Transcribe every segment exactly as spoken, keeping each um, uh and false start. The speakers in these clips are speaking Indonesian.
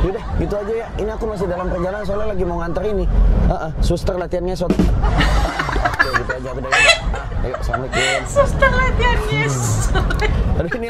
Yaudah, gitu aja ya. Ini aku masih dalam perjalanan soalnya lagi mau nganter ini. Uh-uh, suster latihannya suatu. Oke, gitu aja aku dari. Ah, ayo, assalamualaikum. Suster latihannya. Aduh, ini.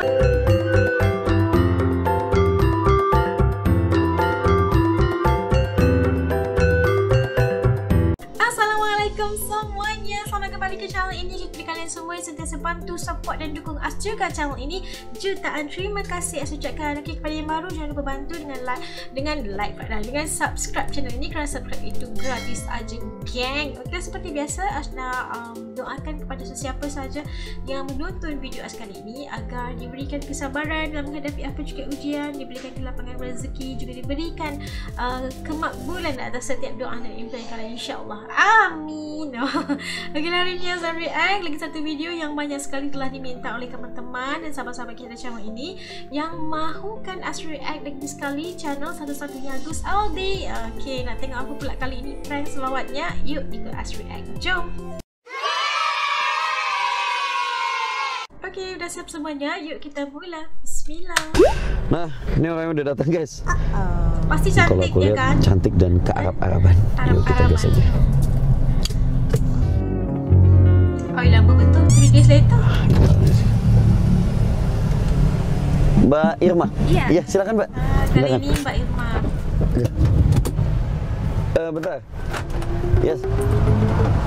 Ke channel ini, jadi kalian semua yang sentiasa bantu, support dan dukung us juga channel ini, jutaan terima kasih saya ucapkan. Okey, kepada yang baru jangan lupa bantu dengan like, dengan like dan dengan subscribe channel ini kerana subscribe itu gratis aja, geng. Okey, seperti biasa Asna um, doakan kepada sesiapa saja yang menonton video us kali ini agar diberikan kesabaran dalam menghadapi apa juga ujian, diberikan kelapangan rezeki, juga diberikan uh, kemakbulan atas setiap doa dan impian kalian, insya-Allah. Amin. Okey, hari ini saya react lagi satu video yang banyak sekali telah diminta oleh teman-teman dan sahabat-sahabat kita channel ini yang mahukan as react lagi sekali channel satu-satunya Gus Aldi. Okey, nak tengok apa pula kali ini prank selawatnya? Yuk ikut as react, jom. Okey, dah siap semuanya, yuk kita mula. Bismillah. Nah, ini orang yang udah datang, guys. Uh -oh. Pasti cantik ya kan? Cantik dan kearab-araban. Yuk kita gas aja. Oh, lama betul, three days later. Mbak Irma? Iya. Ya, silakan, Mbak. Uh, kali silakan. Ini Mbak Irma. Uh, bentar. Yes.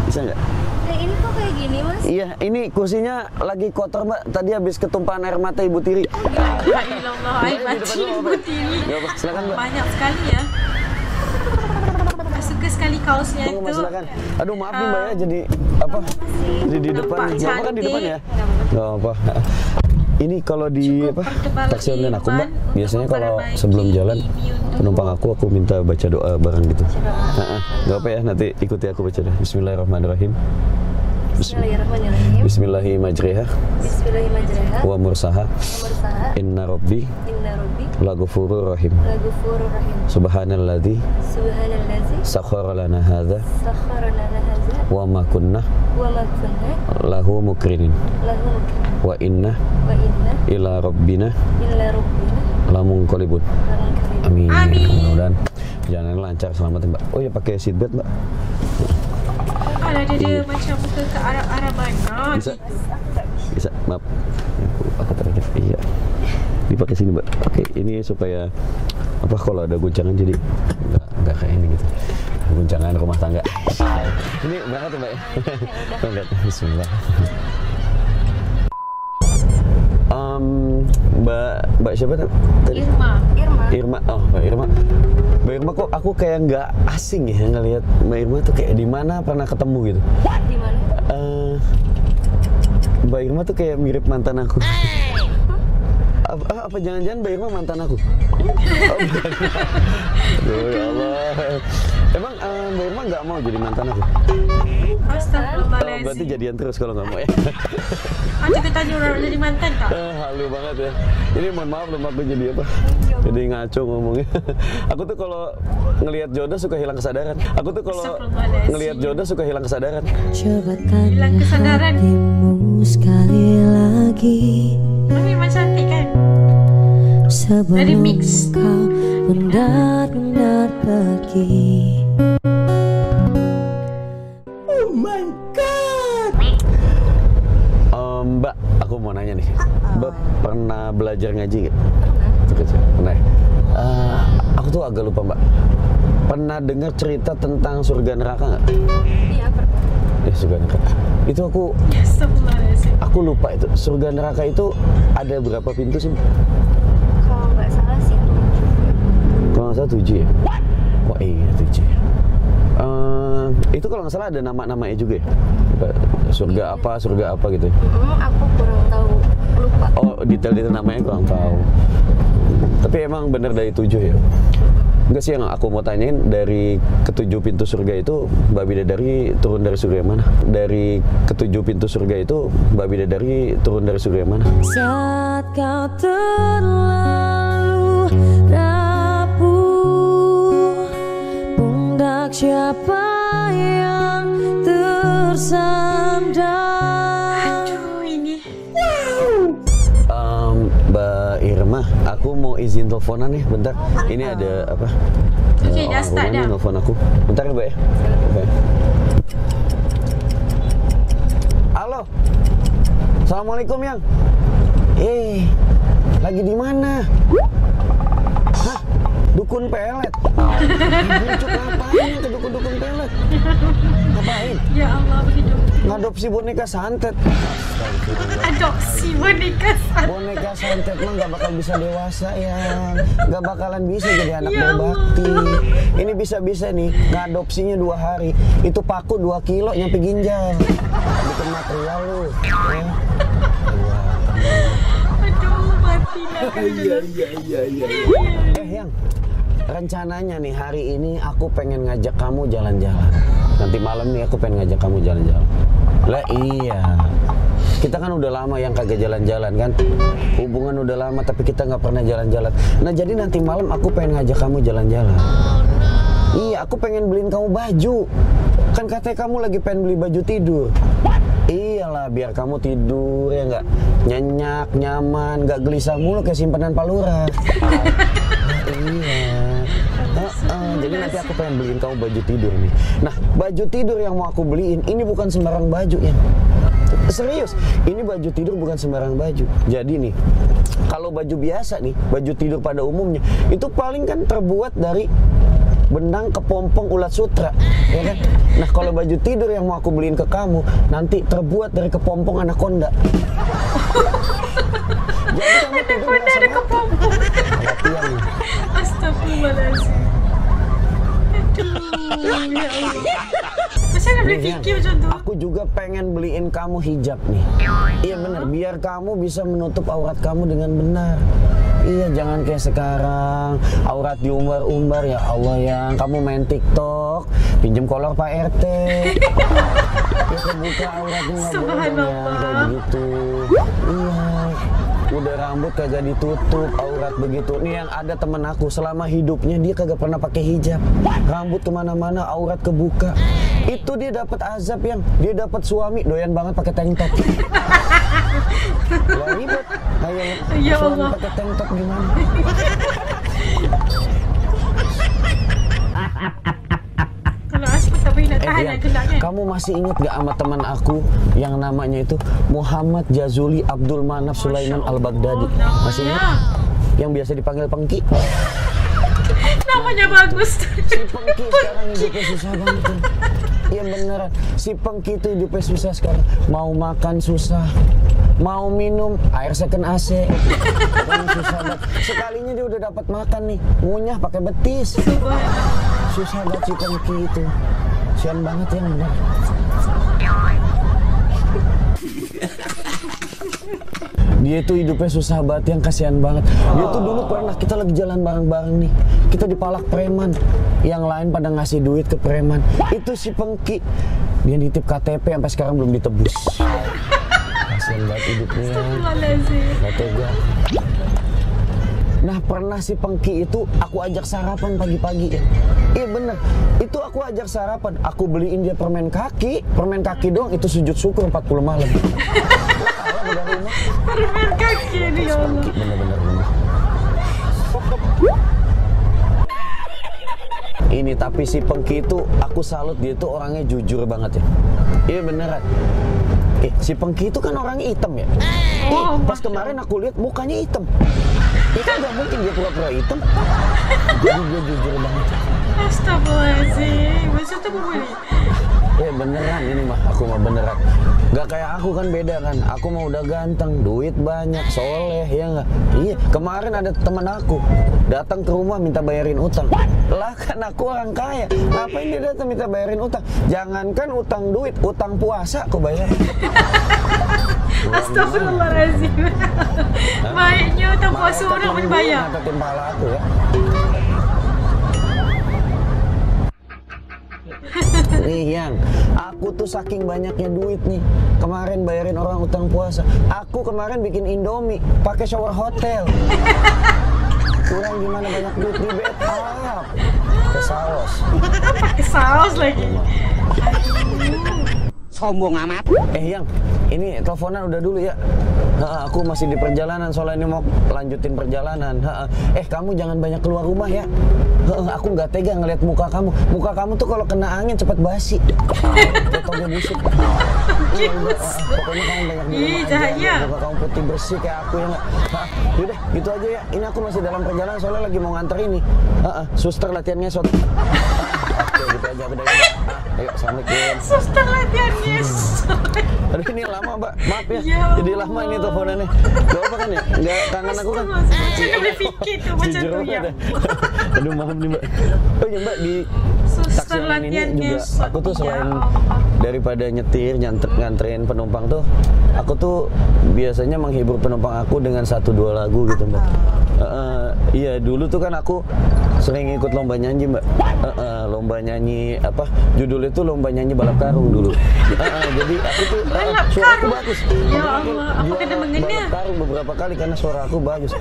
Bisa nggak? Nah, ini kok kayak gini, Mas? Iya, ini kursinya lagi kotor, Mbak. Tadi habis ketumpahan air mata Ibu Tiri. Oh, gila. Alhamdulillah, air mata Ibu Tiri. Ya, Mbak. Silakan, Mbak. Banyak sekali ya. Suka sekali kaosnya. Tunggu, itu. Silakan. Aduh, maaf nih, uh, Mbak ya, jadi apa? Jadi di depan, apa kan di depan ya? Enggak apa. Ini kalau di cukup apa? Taksi online aku, Mbak. Biasanya kalau sebelum jalan penumpang aku aku minta baca doa bareng gitu. Heeh. Enggak apa ya, nanti ikuti aku baca deh. Bismillahirrahmanirrahim. Bismillahirrahmanirrahim. Bismillahirrahmanirrahim. Bismillahirrahmanirrahim. Wa mursaha. Inna Rabbi. Inna Rabbi. La ghafurur rahim. La ghafurur rahim. Subhanalladzi. Subhanalladzi. Sakhkhara lana hadza. Sakhkhara lana hadza. Wa ma kunna. Wa ma kunna. Lahu mukrinin. Lahu mukrinin. Wa inna. Wa inna. Ila rabbina. Ila rabbina. Lamunqalibun. Amin. Amin. Mudah-mudahan perjalanan lancar, selamat, Mbak. Oh ya, pakai seatbelt, Mbak. Ada dia, dia macam muka ke Arab-Araban. Ah, bisa. Bisa, maaf. Aku, aku terakhir. Iya. Dipakai sini, Mbak. Oke, ini supaya apa kalau ada guncangan jadi enggak enggak kayak ini gitu. Guncangan rumah tangga. Ay. Ini berangkat tuh, Mbak. Ya, bismillah. Um, Mbak Mbak siapa tadi? Irma. Irma. Irma. Oh, Mbak Irma. Mbak Irma kok aku kayak nggak asing ya ngelihat Mbak Irma tuh kayak di mana pernah ketemu gitu. Di mana? Uh, Mbak Irma tuh kayak mirip mantan aku. Apa jangan-jangan Mbak Irma mantan aku? Oh, aduh, ya Allah. Emang uh, Mbak Irma nggak mau jadi mantan aku? Astagfirullahaladzim. Oh, berarti jadian terus kalau nggak mau ya? Aku juga tanya orang jadi mantan tak? Eh, halu banget ya. Ini mohon maaf loh, aku jadi apa? Jadi ngaco ngomongnya. Aku tuh kalau ngelihat jodoh suka hilang kesadaran. Aku tuh kalau ngelihat jodoh suka hilang kesadaran. Coba tanya hilang kesadaran sekali lagi. Memang cantik kan? Sebelum mix kau benar-benar pergi. Oh my god. Um, Mbak, aku mau nanya nih. Mbak pernah belajar ngaji nggak? Pernah. Pernah. Uh, aku tuh agak lupa, Mbak. Pernah dengar cerita tentang surga neraka nggak? Iya, pernah. Eh, surga neraka. Itu aku. Yes, aku lupa itu. Surga neraka itu ada berapa pintu sih? Salah tujuh ya? Wah, iya tujuh ya. Uh, itu kalau nggak salah ada nama-namanya juga ya? Surga apa, surga apa gitu ya? Hmm, aku kurang tahu, lupa. Oh, detail-detail namanya kurang tahu. Tapi emang bener dari tujuh ya? Enggak sih, yang aku mau tanyain dari ketujuh pintu surga itu Mbak Bidadari turun dari surga yang mana? Dari ketujuh pintu surga itu Mbak Bidadari turun dari surga yang mana? Saat kau terlalu siapa yang tersandar? Aduh, ini. Um, Mbak Irma, aku Aku mau izin teleponan nih bentar. Ini ada apa? Cuci dasta dah. Telepon aku. Bentar ya, Mbak. Halo. Assalamualaikum, Yang. Eh, lagi di mana? Hah? Dukun pelet. Bucuk ngapain ke dukun-dukun pelet? Ngapain? Ya Allah, begitu. Ngadopsi boneka santet. Adopsi boneka santet. Boneka santet mah nggak bakal bisa dewasa, ya. Nggak bakalan bisa jadi anak ya berbakti. Ini bisa-bisa nih, ngadopsinya dua hari. Itu paku dua kilo nyampe ginjal. Bikin material lu. Eh. Aduh, mati nanti. Iya, iya, iya, iya. Eh, Yang. Rencananya nih hari ini aku pengen ngajak kamu jalan-jalan. Nanti malam nih aku pengen ngajak kamu jalan-jalan. Lah iya. Kita kan udah lama yang kagak jalan-jalan kan. Hubungan udah lama tapi kita nggak pernah jalan-jalan. Nah jadi nanti malam aku pengen ngajak kamu jalan-jalan. Iya, aku pengen beliin kamu baju. Kan katanya kamu lagi pengen beli baju tidur. Iyalah, biar kamu tidur ya nggak nyenyak, nyaman, nggak gelisah mulu kayak simpanan palura. Iya. Uh, jadi nanti aku pengen beliin kamu baju tidur nih. Nah, baju tidur yang mau aku beliin ini bukan sembarang baju, ya. Serius, ini baju tidur bukan sembarang baju. Jadi nih, kalau baju biasa nih, baju tidur pada umumnya itu paling kan terbuat dari benang kepompong ulat sutra, ya kan? Nah, kalau baju tidur yang mau aku beliin ke kamu nanti terbuat dari kepompong anaconda. Jadi kamu tidur ada kepompong. Astagfirullahaladzim. Aduh, ya Allah. Masa gak beli fikir macam tu? Aku juga pengen beliin kamu hijab nih. Iya benar, biar kamu bisa menutup aurat kamu dengan benar. Iya, jangan kayak sekarang. Aurat diumbar-umbar, ya Allah Yang. Kamu main TikTok, pinjem kolor Pak R T. Ya kebuka auratnya gak boleh ya, kayak begitu. Iya. Udah rambut kagak ditutup, aurat begitu. Nih yang ada temen aku, selama hidupnya dia kagak pernah pakai hijab. Rambut kemana-mana, aurat kebuka. Itu dia dapat azab, Yang. Dia dapat suami doyan banget pakai tank top. Lah ribet. Ayo, ya Allah, pakai tank top gimana? Eh, kamu masih ingat gak sama teman aku yang namanya itu Muhammad Jazuli Abdul Manaf Sulaiman Al-Baghdadi? Masih ingat? Yang biasa dipanggil Pengki. Namanya bagus. Si Pengki sekarang hidupnya susah banget. Iya beneran, si Pengki itu hidupnya susah sekarang. Mau makan susah, mau minum air second A C. Susah banget. Sekalinya dia udah dapat makan nih, ngunyah pakai betis. Susah banget si Pengki itu. Sian banget ya, bener. Dia tuh hidupnya susah banget, Yang. Kasihan banget. Dia tuh dulu pernah, kita lagi jalan bareng-bareng nih. Kita dipalak preman. Yang lain pada ngasih duit ke preman. Itu si Pengki. Dia nitip K T P sampai sekarang belum ditebus. Kasihan banget hidupnya. K T P. Nah, pernah si Pengki itu aku ajak sarapan pagi-pagi, ya. Iya bener, itu aku ajak sarapan. Aku beliin dia permen kaki. Permen kaki doang, itu sujud syukur empat puluh malam. Permen kaki ini, ya Allah. Bener-bener rumah. Ini, tapi si Pengki itu aku salut. Dia tuh orangnya jujur banget, ya. Iya beneran. Eh, si Pengki itu kan orangnya hitam, ya. Oh, pas kemarin aku lihat mukanya hitam. Itu nggak mungkin dia pura-pura hitam. Jadi dia jujur banget. Astagfirullahaladzim, maksud itu boleh? Ya beneran ini mah, aku mah beneran. Gak kayak aku kan, beda kan. Aku mah udah ganteng, duit banyak, soleh, ya nggak? Iya, kemarin ada teman aku datang ke rumah minta bayarin utang. Lah kan aku orang kaya, ngapain dia datang minta bayarin utang? Jangankan utang duit, utang puasa aku bayar. Astagfirullahaladzim. Baiknya utang puasa orang pun bayar. Ngatatin pala aku, ya. Nih Yang, aku tuh saking banyaknya duit nih, kemarin bayarin orang utang puasa. Aku kemarin bikin Indomie pakai shower hotel. Kurang gimana banyak duit di backup. Pakai saus. Pakai saus lagi. sombong amat. Eh Yang, ini teleponan udah dulu ya. Ha, aku masih di perjalanan, soalnya ini mau lanjutin perjalanan. Ha, eh kamu jangan banyak keluar rumah ya. Ha, aku nggak tega ngeliat muka kamu. Muka kamu tuh kalau kena angin cepet basi. Fotonya busuk. Pokoknya kamu banyak di rumah aja. Muka kamu putih bersih kayak aku ya nggak. Yaudah gitu aja ya. Ini aku masih dalam perjalanan soalnya lagi mau nganter ini. Ha, ha, suster latihan ngesot. Oke gitu aja beda. Ayo, assalamualaikum. Suster latihan ngesot. Aduh ini lama mbak, maaf ya, ya jadi lama ini teleponannya. Gak apa kan ya? Gak kangen aku kan? Saya berpikir tuh macam itu ya. Aduh malam nih mbak. Oh ya mbak, di taksi online ini juga aku tuh selain daripada nyetir, nganterin penumpang tuh, aku tuh biasanya menghibur penumpang aku dengan satu dua lagu gitu mbak. Iya, dulu tuh kan aku sering ikut lomba nyanyi mbak. Lomba nyanyi apa? Judul itu lomba nyanyi balap karung dulu. Jadi aku tuh suara aku bagus. Ya Allah, aku kedemengannya. Balap karung beberapa kali karena suara aku bagus.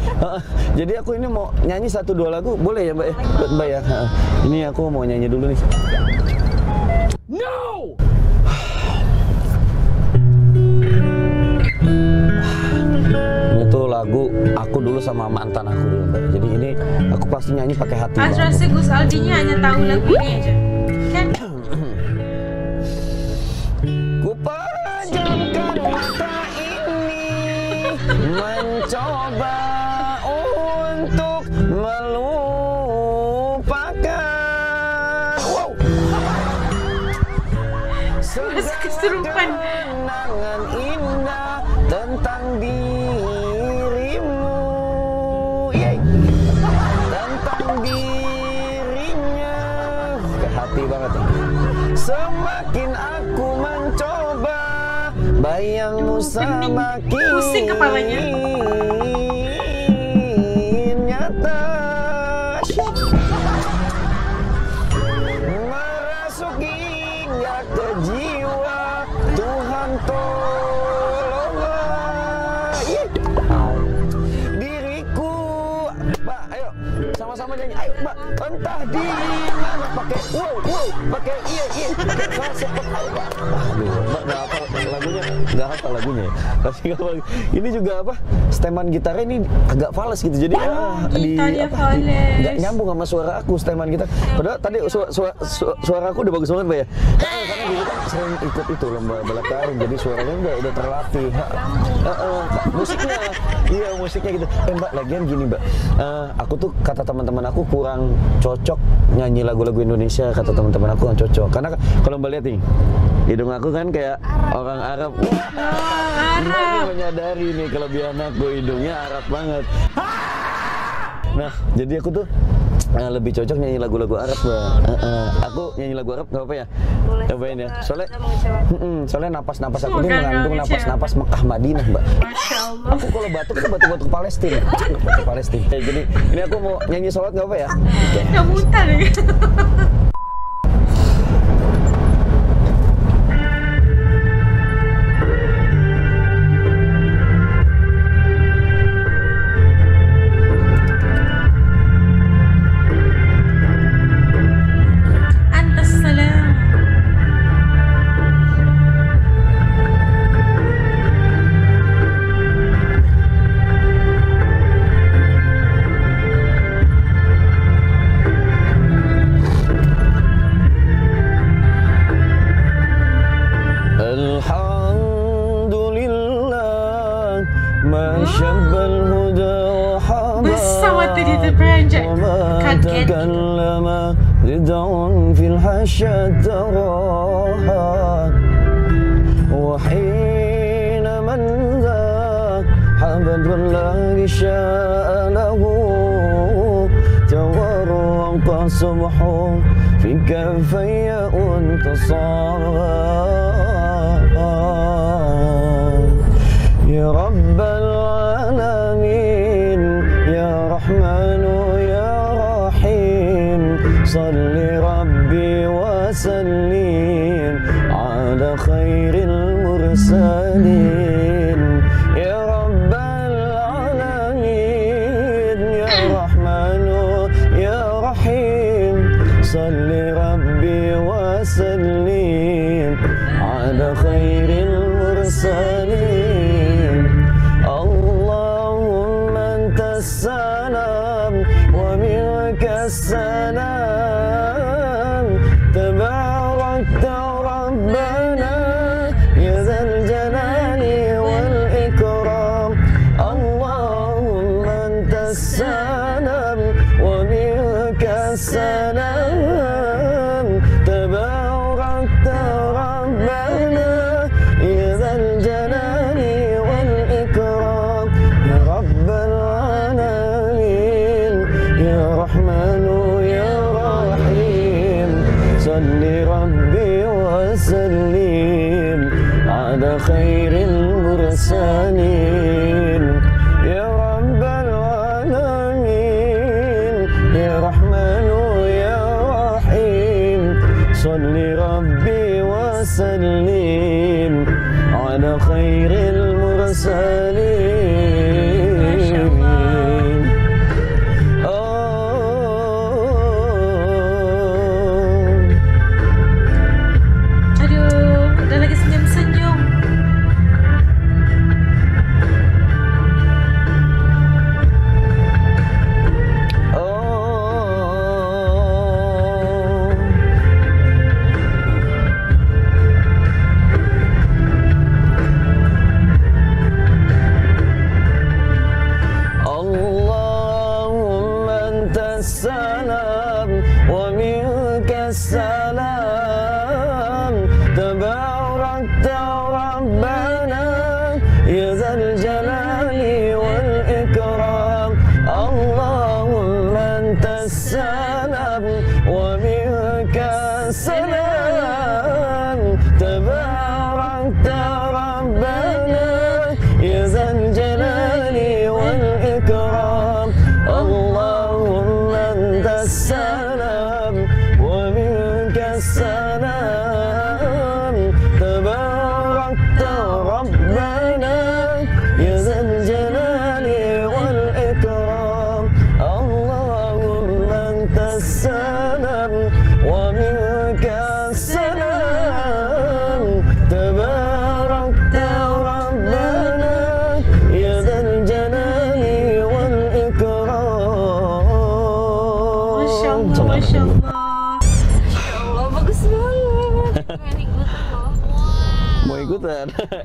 Jadi aku ini mau nyanyi satu dua lagu, boleh ya mbak ya? Buat mbak ya. Ini aku mau nyanyi dulu nih. No. Lagu aku dulu sama mantan aku dulu mbak. Jadi ini aku pasti nyanyi pakai hati. Atrasi Gus Aldinya hanya tahu lagu ini aja. Kan? Ku pejamkan mata ini mencoba untuk melupakan. Wow. Segala kenangan indah tentang dia. Semakin aku mencoba, bayangmu semakin pusing kepalanya. Nyata merasuk hingga ke jiwa. Tuhan tolonglah diriku. Mbak, ayo sama-sama nyanyi. Ayo mbak, entah di mana pakai wow wow, pakai iya iya. Aduh, mbak nggak apa lagunya, nggak apa lagunya. Tapi kalau ini juga apa, steman gitarnya ini agak fals gitu. Jadi ah, di apa, nggak nyambung sama suara aku steman gitar. Padahal tadi suara suara, suara aku udah bagus banget mbak ya. Karena, karena dulu kan sering ikut itu lomba balap karung, jadi suaranya udah udah terlatih. Ha, uh, uh, musiknya, iya musiknya gitu. Eh mbak, lagian gini mbak, uh, aku tuh kata teman-teman aku kurang cocok nyanyi lagu-lagu Indonesia, kata teman-teman aku kurang cocok. Karena kalau mbak lihat nih, hidung aku kan kayak Arab. Orang Arab. Wah, oh, Arab. Aku menyadari nih kelebihan aku, hidungnya Arab banget. Nah, jadi aku tuh uh, lebih cocok nyanyi lagu-lagu Arab mbak. Uh, uh, aku nyanyi lagu Arab nggak apa ya? Boleh. Cobain ya. Soalnya, uh, soalnya napas-napas aku tuh mengandung napas-napas Mekah Madinah mbak. Aku kalau batuk tuh batuk-batuk Palestina. Batuk Palestina. Ya, jadi ini aku mau nyanyi sholat nggak apa ya? Nggak mutar ya. Salli Rabbi wa sallim ala khair.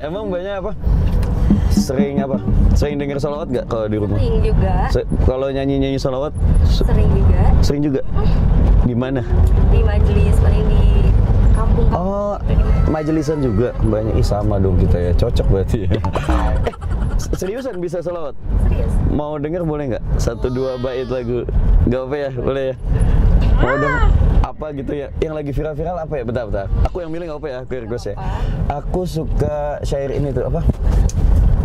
Emang banyak apa? Sering apa? Sering denger salawat gak kalau di rumah? Sering juga. Kalau nyanyi-nyanyi salawat? Sering juga. Sering juga? Hmm. Di mana? Di majelis, paling di kampung. Oh, majelisan juga banyak. Ih, sama dong kita ya, cocok berarti ya. eh, seriusan bisa salawat? Serius. Mau denger boleh nggak? Satu dua bait lagu. Gak apa ya? Boleh ya? Mau denger? Apa gitu ya, yang lagi viral-viral apa ya, bentar-bentar aku yang milih, gak apa ya, aku request ya. Aku suka syair ini tuh, apa?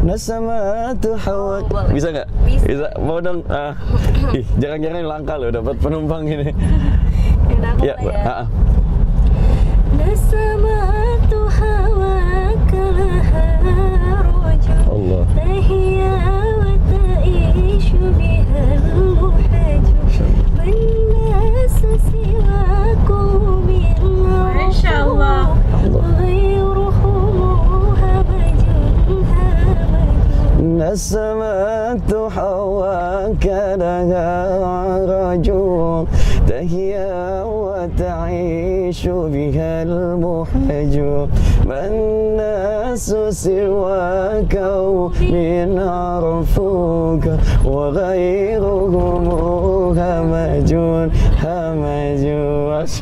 Nasamatu hawa, bisa nggak? Bisa. Bisa, mau dong? Uh, ih, jarang-jarang langka loh dapat penumpang ini. Ya, aku ya. Nasamatu hawa kalaharuja Allah tahiya wa ta'ishu bihal muhaju. Masya Allah. Masya Allah, Masya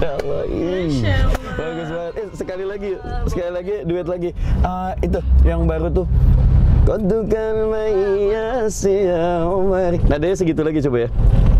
Allah. Bagus banget. Eh, sekali lagi, uh, sekali lagi, duet lagi. Uh, itu yang baru tuh. Kontukan mayasya Umar. Nadanya segitu lagi coba ya.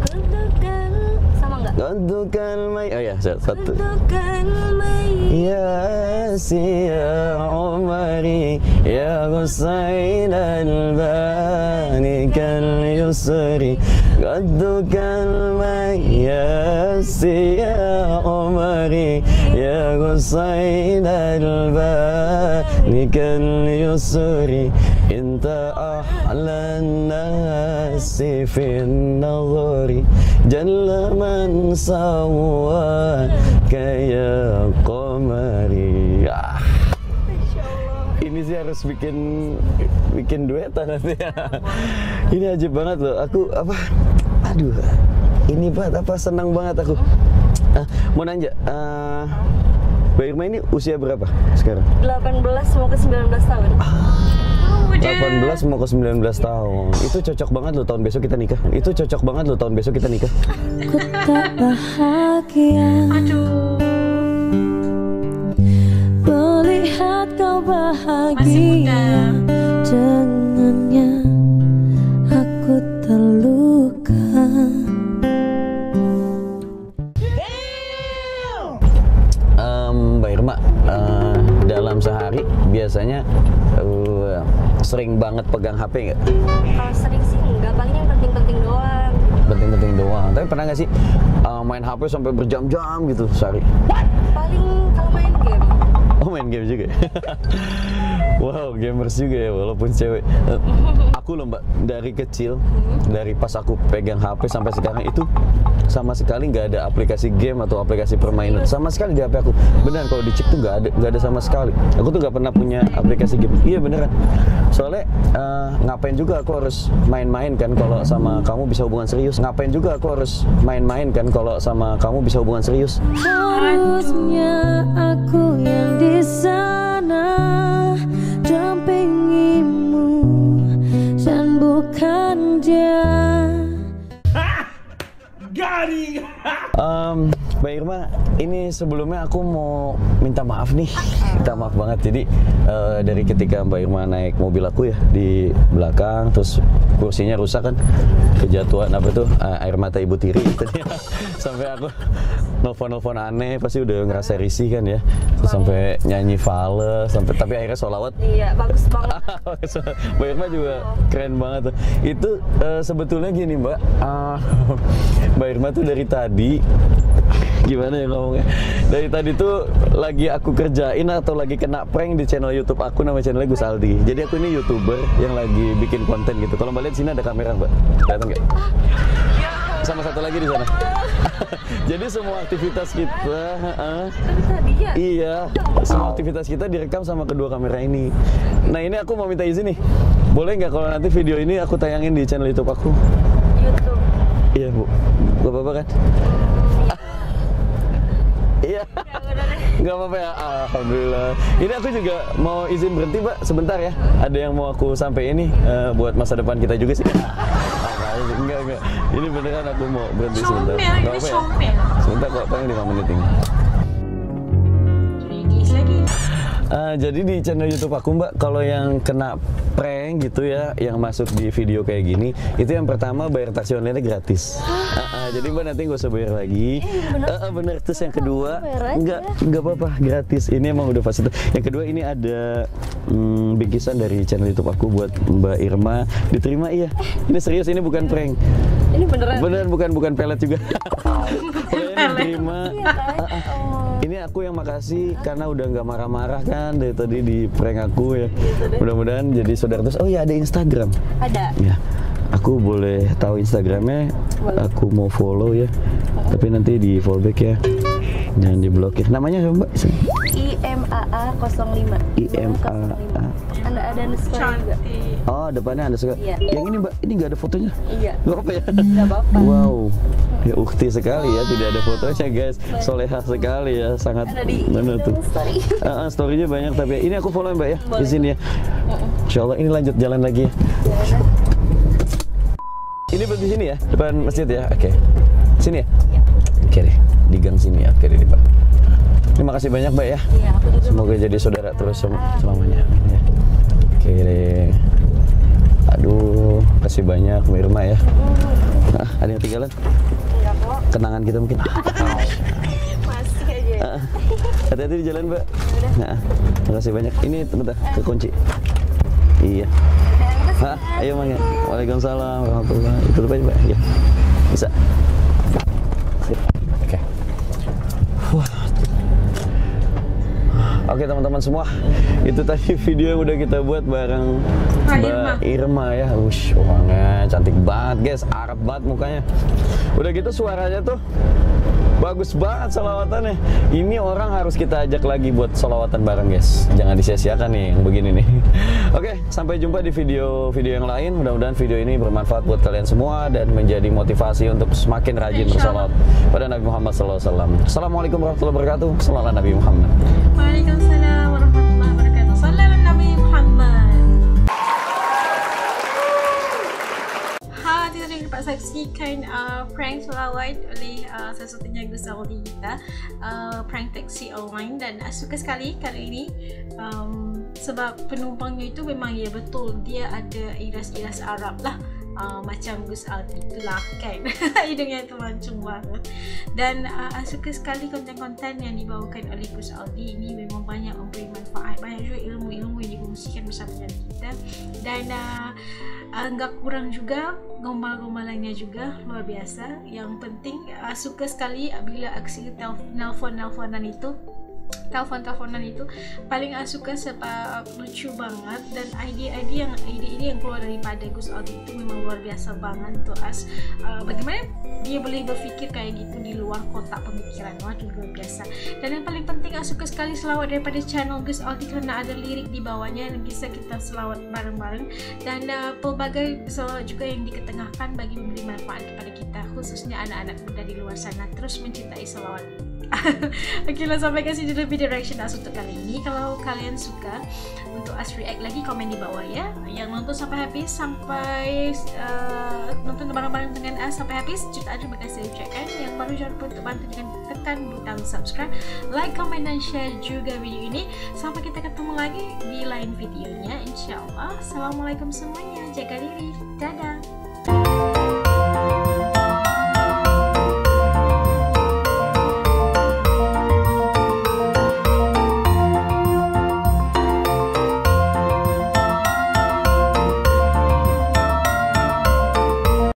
Kontukan sama enggak? Kontukan may. Oh ya, satu. Kontukan mayasya Umari ya Husain al-Bani kal yusri. Qadduka al-mayasi ya Umari ya Husain al-Bani kal yusri. Inta ahla nasi fin nazari jalla man sawwa kaya qamari. Ini sih harus bikin bikin duetan nanti ya. Ini ajaib banget loh. Aku apa? Aduh. Ini banget, apa senang banget aku. Uh, mau nanya, uh, Mbak Irma ini usia berapa sekarang? delapan belas mau ke sembilan belas tahun. Ah. delapan belas mau ke sembilan belas tahun. Itu cocok banget loh tahun besok kita nikah. Itu cocok banget loh tahun besok kita nikah. Ku tak bahagia. Aduh. Melihat kau bahagia dengannya, aku terluka. Um, Mbak Irma, uh, dalam sehari biasanya Uh, sering banget pegang H P nggak? Kalau sering sih nggak, paling yang penting-penting doang. Penting-penting doang. Tapi pernah nggak sih uh, main H P sampai berjam-jam gitu sehari? Paling kalau main game. Oh, main game juga. Wow, gamers juga ya walaupun cewek. Uh, aku loh Mbak, dari kecil, hmm? dari pas aku pegang H P sampai sekarang itu sama sekali nggak ada aplikasi game atau aplikasi permainan sama sekali di H P aku. Beneran kalau dicek tuh nggak ada, nggak ada sama sekali. Aku tuh nggak pernah punya aplikasi game. Iya beneran. Soalnya uh, ngapain juga aku harus main-main kan kalau sama kamu bisa hubungan serius. Ngapain juga aku harus main-main kan kalau sama kamu bisa hubungan serius. Harusnya aku yang di sana dampingimu dan bukan dia. Um, Mbak Irma, ini sebelumnya aku mau minta maaf nih, minta maaf banget. Jadi uh, dari ketika Mbak Irma naik mobil aku ya di belakang, terus kursinya rusak kan, kejatuhan apa tuh uh, air mata ibu tiri, gitu, ya. Sampai aku nelfon-nelfon aneh, pasti udah ngerasa risih kan ya, terus sampai nyanyi fals, sampai tapi akhirnya sholawat. Iya bagus banget. Mbak Irma juga keren banget. Itu uh, sebetulnya gini Mbak, uh, Mbak Irma tuh dari tadi gimana ya ngomongnya, dari tadi tuh lagi aku kerjain atau lagi kena prank di channel YouTube aku, nama channelnya Gus Aldi. Jadi aku ini youtuber yang lagi bikin konten gitu. Kalau Mbak lihat sini ada kamera Mbak, kelihatan nggak? Sama satu lagi di sana. Jadi semua aktivitas kita, uh, iya, semua aktivitas kita direkam sama kedua kamera ini. Nah ini aku mau minta izin nih, boleh nggak kalau nanti video ini aku tayangin di channel YouTube aku? YouTube. Iya Bu, gak apa-apa kan? Iya, gak apa-apa ya, alhamdulillah. Ini aku juga mau izin berhenti Mbak, sebentar ya. Ada yang mau aku sampaikan nih, uh, buat masa depan kita juga sih. Enggak, enggak, ini beneran aku mau berhenti sebentar. Gak apa-apa ya? Sebentar kok, paling lima menit ini. Uh, jadi di channel YouTube aku Mbak, kalau yang kena prank gitu ya, yang masuk di video kayak gini, itu yang pertama bayar taksi online gratis. Uh, uh, jadi Mbak nanti nggak usah bayar lagi. Eh, bener. Uh, uh, bener. Terus yang kedua, nggak nggak apa-apa, gratis. Ini emang udah fasilitas. Yang kedua ini ada hmm, bingkisan dari channel YouTube aku buat Mbak Irma. Diterima iya. Ini serius, ini bukan prank. Ini beneran. Bener, bukan bukan pelet juga. Diterima. Ini aku yang makasih karena udah nggak marah-marah kan dari tadi di prank aku ya. Mudah-mudahan jadi saudara terus. Oh ya ada Instagram. Ada. Ya, aku boleh tahu Instagramnya. Aku mau follow ya. Tapi nanti di follow back ya. Jangan diblokir. Namanya siapa Mbak? I M A A nol lima. I M A A. Anda ada underscore juga. Oh depannya underscore. Iya. Yang ini Mbak, ini nggak ada fotonya. Iya. Nggak apa-apa ya? Nggak apa-apa. Wow. Ya ukti sekali ya, tidak ada fotonya guys. Solehah sekali ya, sangat benar tuh. Uh, story-nya banyak tapi ini aku follow Mbak ya. Boleh. Izin ya. Insya Allah ini lanjut jalan lagi. Jalan. Ini berarti sini ya, depan masjid ya. Oke. Okay. Sini ya. Iya. Oke okay, deh, di gang sini ya. Oke okay, deh, Pak. Terima kasih banyak Mbak ya. Iya, aku juga. Semoga jadi saudara terus sem selamanya. Ya. Oke okay, deh. Aduh, kasih banyak Mbak Irma ya. Nah, ada yang ketinggalan? Kenangan kita mungkin. Masih aja. Uh, Hati-hati di jalan Mbak. Nah, terima kasih banyak. Ini bentar, kekunci. Iya. Hah, ayo Mang. Waalaikumsalam warahmatullahi wabarakatuh. Tutup aja Mbak. Ya. Bisa. Sip. Oke. Okay. Oke teman-teman semua, itu tadi video yang udah kita buat bareng Mbak Irma ya. Wush, orangnya cantik banget guys, Arab banget mukanya. Udah gitu suaranya tuh bagus banget solawatannya. Ini orang harus kita ajak lagi buat solawatan bareng, guys. Jangan disia-siakan nih yang begini nih. Oke, sampai jumpa di video-video yang lain. Mudah-mudahan video ini bermanfaat buat kalian semua dan menjadi motivasi untuk semakin rajin bersolawat pada Nabi Muhammad sallallahu alaihi wasallam. Assalamualaikum warahmatullahi wabarakatuh. Shalawat Nabi Muhammad. Waalaikumsalam warahmatullahi wabarakatuh. Shalawat Nabi Muhammad. Kita sudah dapat saksikan uh, prank solawat oleh uh, salah satunya Gus Aldi kita, uh, prank taksi online, dan uh, suka sekali kali ini um, sebab penumpangnya itu memang ya betul dia ada iras-iras Arab lah, uh, macam Gus Aldi itulah kan. Hidungnya itu mancung banget, dan uh, suka sekali konten-konten yang dibawakan oleh Gus Aldi ini memang banyak memberi manfaat, banyak juga ilmu-ilmu yang dikongsikan bersama kita, dan uh, enggak kurang juga gombal-gombalannya juga luar biasa. Yang penting uh, suka sekali bila aksi telpon-telponan itu telpon-telponan itu paling uh, suka sebab lucu banget, dan ide-ide yang ide-ide yang keluar daripada Gus Aldi itu memang luar biasa banget tuh as uh, bagaimana dia boleh berpikir kayak gitu di luar kotak pemikiran, waduh luar biasa. Dan yang paling penting uh, suka sekali selawat daripada channel Gus Aldi karena ada lirik di bawahnya yang bisa kita selawat bareng-bareng, dan uh, pelbagai selawat juga yang diketengahkan bagi memberi manfaat kepada kita khususnya anak-anak muda di luar sana terus mencintai selawat. Oke lah, sampai ke sini dulu video reaction as untuk kali ini. Kalau kalian suka untuk as react lagi, komen di bawah ya. Yang nonton sampai habis, sampai uh, nonton bareng-bareng dengan as sampai habis, jutaan terima kasih ucapkan. Yang baru jangan lupa untuk bantu dengan tekan butang subscribe, like, comment, dan share juga video ini. Sampai kita ketemu lagi di lain videonya, insya Allah. Assalamualaikum semuanya, jaga diri, dadah.